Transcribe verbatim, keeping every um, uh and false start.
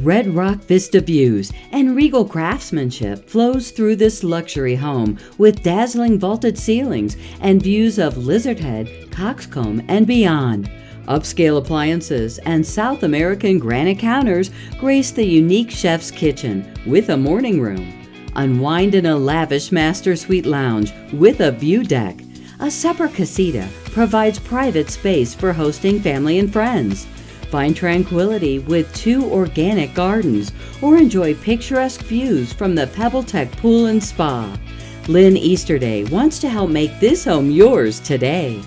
Red Rock Vista views and regal craftsmanship flows through this luxury home with dazzling vaulted ceilings and views of Lizardhead, Coxcomb, and beyond. Upscale appliances and South American granite counters grace the unique chef's kitchen with a morning room. Unwind in a lavish master suite lounge with a view deck. A supper casita provides private space for hosting family and friends. Find tranquility with two organic gardens or enjoy picturesque views from the PebbleTech pool and spa. Lynn Easterday wants to help make this home yours today.